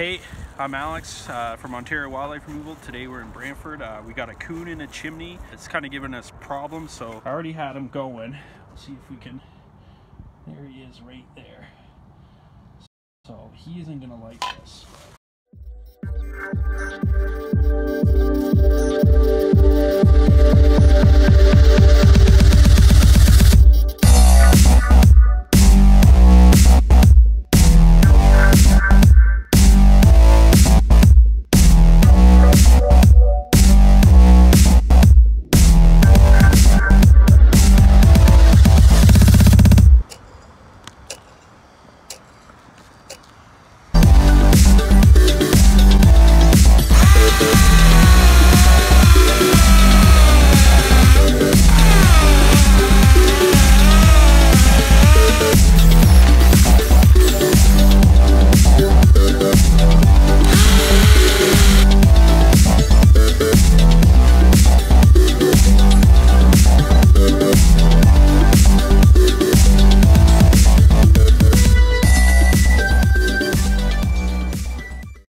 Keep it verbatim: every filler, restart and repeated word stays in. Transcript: Hey, I'm Alex uh, from Ontario Wildlife Removal. Today we're in Brantford. Uh, we got a coon in a chimney. It's kind of giving us problems, so I already had him going. Let's see if we can. There he is right there. So he isn't going to like this. But...